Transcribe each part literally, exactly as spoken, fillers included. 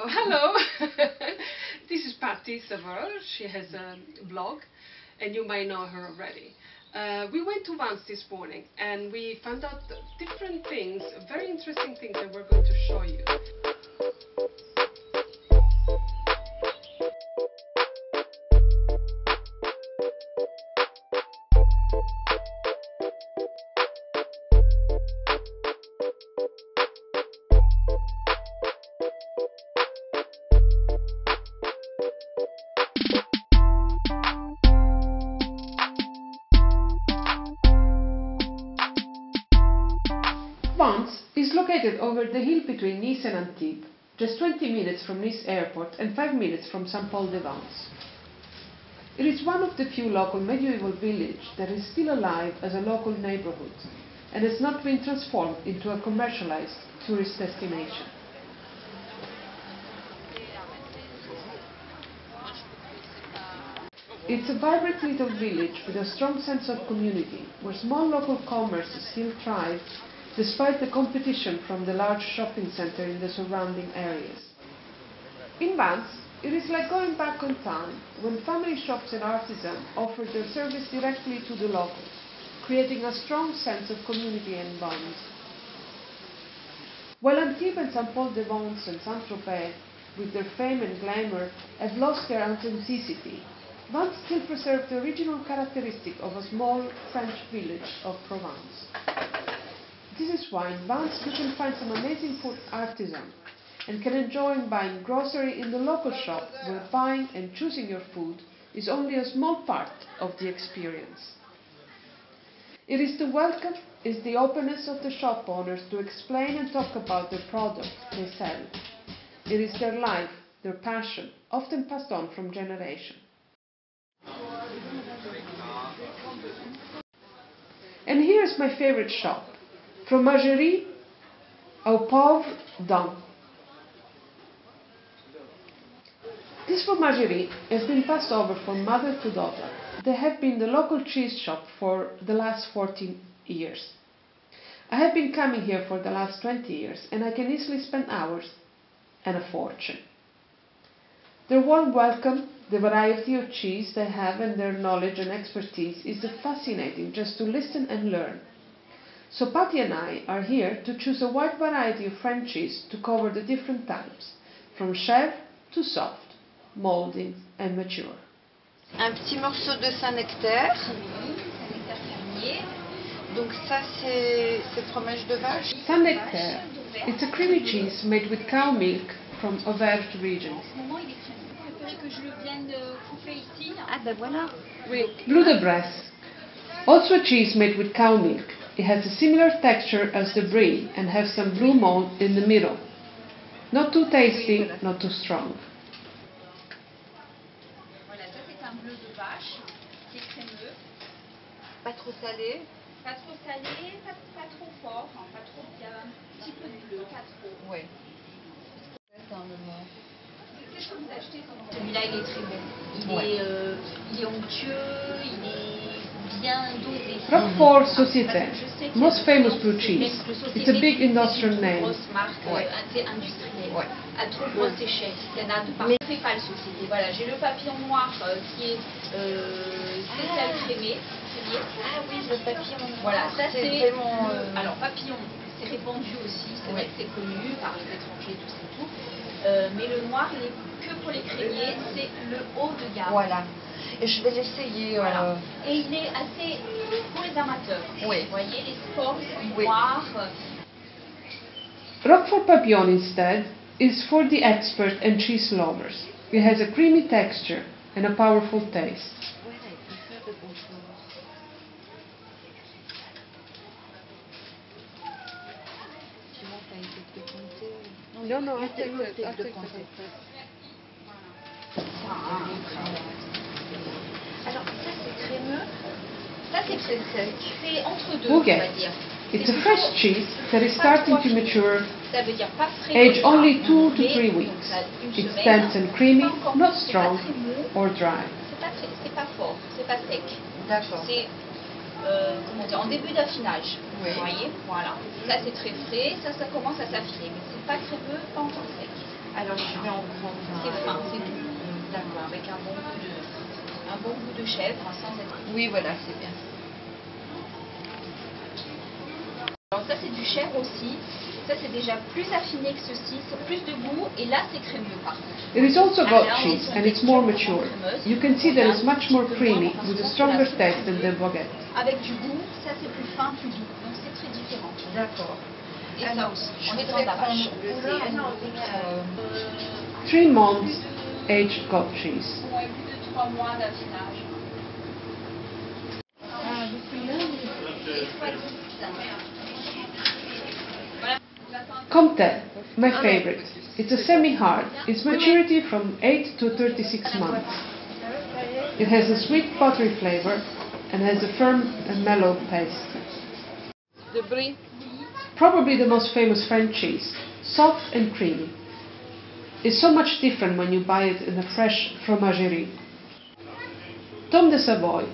Hello, hello. This is Patty Saveurs. She has a blog, and you may know her already. Uh, we went to Vence this morning, and we found out different things, very interesting things that we're going to show you. Vence is located over the hill between Nice and Antibes, just twenty minutes from Nice airport and five minutes from Saint-Paul-de-Vence. It is one of the few local medieval villages that is still alive as a local neighborhood and has not been transformed into a commercialized tourist destination. It's a vibrant little village with a strong sense of community, where small local commerce still thrives despite the competition from the large shopping center in the surrounding areas. In Vence, it is like going back on time, when family shops and artisans offer their service directly to the locals, creating a strong sense of community and bonds. While Antibes and Saint-Paul-de-Vence and Saint-Tropez, with their fame and glamour, have lost their authenticity, Vence still preserves the original characteristic of a small French village of Provence. This is why in Vence you can find some amazing food artisans and can enjoy buying grocery in the local shop, where buying and choosing your food is only a small part of the experience. It is the welcome, is the openness of the shop owners to explain and talk about the product they sell. It is their life, their passion, often passed on from generation. And here is my favorite shop. Fromagerie au Pauvre Don. This fromagerie has been passed over from mother to daughter. They have been the local cheese shop for the last fourteen years. I have been coming here for the last twenty years, and I can easily spend hours and a fortune. Their warm welcome, the variety of cheese they have, and their knowledge and expertise is fascinating just to listen and learn. So Patty and I are here to choose a wide variety of French cheese to cover the different types, from chèvre to soft, molding and mature. Un petit morceau de Saint Nectaire. Donc ça c'est fromage de vache. Saint Nectaire. It's a creamy cheese made with cow milk from Auvergne region. Ah ben voilà. Bleu de Bresse. Also a cheese made with cow milk. It has a similar texture as the Brie and has some blue mold in the middle. Not too tasty, not too strong. Celui-là, il est très bon. Il, ouais. est, euh, il est onctueux, il est bien dosé. Roquefort Société, most famous blue cheese. It's a big industrial name. Ouais. C'est industriel. Ouais. À trop grosses ouais. échelles. Il y en a de partout. Mais... pas le société. Voilà, j'ai le papillon noir euh, qui est euh, spécial ah. crémé. Ah oui, le papillon. Voilà, ça c'est vraiment. Euh... Alors, papillon, c'est répandu aussi. C'est vrai ouais. que c'est connu par les étrangers, tout ça, tout. Euh, mais le noir, il est que pour les crémiers, c'est le haut de gamme. Voilà. Et je vais l'essayer. Euh... Voilà. Et il est assez pour les amateurs. Oui. Vous voyez, les sports oui. noirs. Roquefort Papillon, instead, is for the expert and cheese lovers. It has a creamy texture and a powerful taste. No, no, I take that. I take that. It's a fresh cheese that is starting to mature, aged only two to three weeks. It's dense and creamy, not strong or dry. Euh, comment dire, en début d'affinage, oui. vous voyez, voilà, ça c'est très frais, ça ça commence à s'affiner, mais c'est pas crémeux, pas encore sec. Alors, je vais en prendre un. C'est fin, c'est tout. D'accord, avec un bon goût de, un bon goût de chèvre, sans être... Oui, voilà, c'est bien. Alors ça, c'est du chèvre aussi. Ça, c'est déjà plus affiné que ceci. C'est plus de goût, et là, c'est crémeux, par contre. It is also got cheese, and it's more mature. You can see that it's much more creamy, with a stronger taste than the baguette. Avec du goût, ça, c'est plus fin, plus doux. Donc, c'est très différent. D'accord. Et ça aussi. On est dans la vache. Three months aged goat cheese. Moins plus de trois mois d'affinage. Comte, my favorite. It's a semi-hard. Its maturity from eight to thirty-six months. It has a sweet buttery flavor and has a firm and mellow taste. The Brie. Probably the most famous French cheese, soft and creamy. It's so much different when you buy it in a fresh fromagerie. Tom de Savoy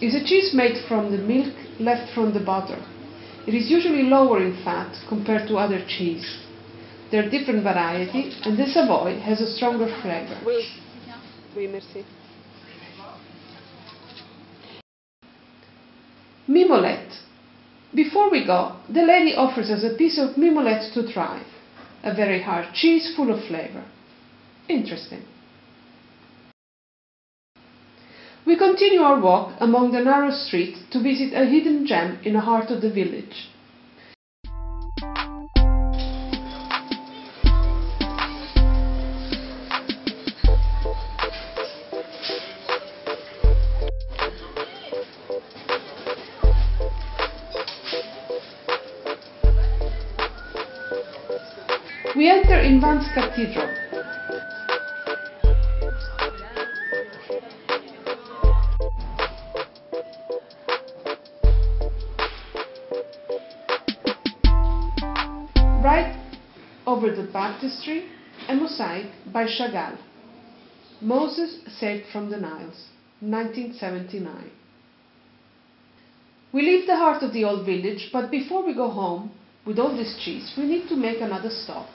is a cheese made from the milk left from the butter. It is usually lower in fat compared to other cheese. There are different varieties, and the Savoy has a stronger flavor. Oui. Oui, merci. Mimolette. Before we go, the lady offers us a piece of Mimolette to try. A very hard cheese full of flavor. Interesting. We continue our walk among the narrow street to visit a hidden gem in the heart of the village. We enter in Vence Cathedral. Right over the baptistry, a mosaic by Chagall. Moses Saved from the Niles, nineteen seventy-nine. We leave the heart of the old village, but before we go home, with all this cheese, we need to make another stop.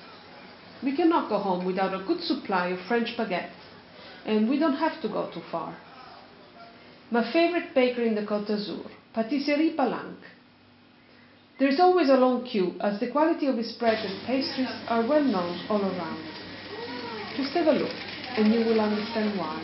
We cannot go home without a good supply of French baguette, and we don't have to go too far. My favorite bakery in the Côte d'Azur, Patisserie Palanque. There is always a long queue, as the quality of his bread and pastries are well known all around. Just have a look, and you will understand why.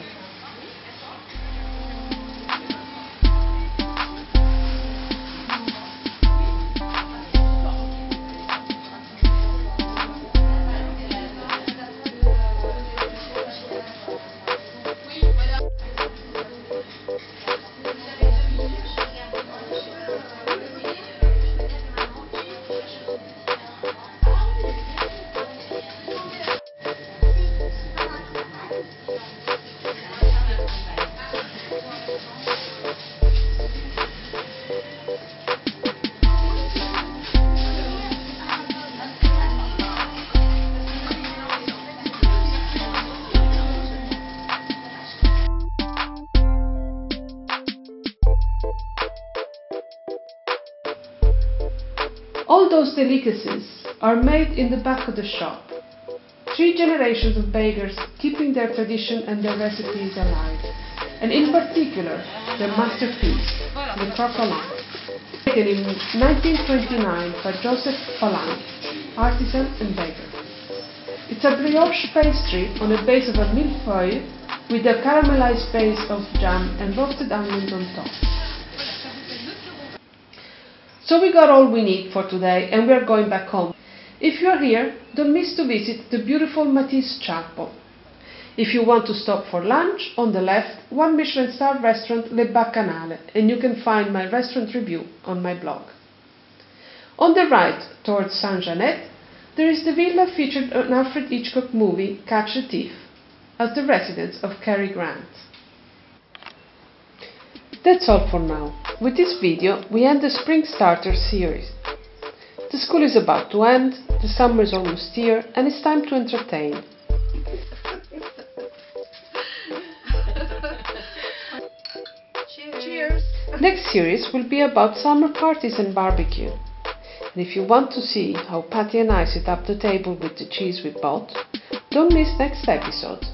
All those delicacies are made in the back of the shop. Three generations of bakers keeping their tradition and their recipes alive. And in particular, their masterpiece, the Croquembouche, taken in nineteen twenty-nine by Joseph Palan, artisan and baker. It's a brioche pastry on the base of a millefeuille with a caramelized base of jam and roasted almonds on top. So we got all we need for today, and we are going back home. If you are here, don't miss to visit the beautiful Matisse Chapel. If you want to stop for lunch, on the left, one Michelin star restaurant, Le Baccanale, and you can find my restaurant review on my blog. On the right, towards Saint-Jeanet, there is the villa featured in Alfred Hitchcock movie Catch a Thief, as the residence of Cary Grant. That's all for now. With this video, we end the Spring Starter series. The school is about to end, the summer is almost here, and it's time to entertain. Cheers. Cheers! Next series will be about summer parties and barbecue. And if you want to see how Patty and I sit up the table with the cheese we bought, Don't miss next episode.